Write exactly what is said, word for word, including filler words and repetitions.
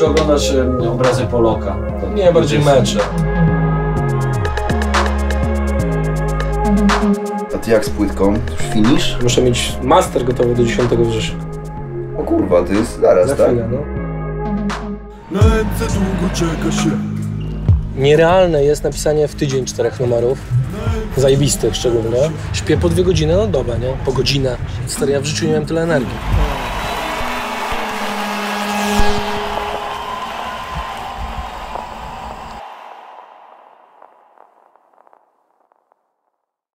Czy oglądasz obrazy Polaka? No nie, bardziej mecze. A ty jak z płytką? Już finisz? Muszę mieć master gotowy do dziesiątego września. O kurwa, to jest zaraz, za tak? Chwilę, no. Na ręce długo czeka się. Nierealne jest napisanie w tydzień czterech numerów. Zajebistych szczególnie. Śpię po dwie godziny na dobę, nie? Po godzinę. Stary, ja w życiu nie miałem tyle energii.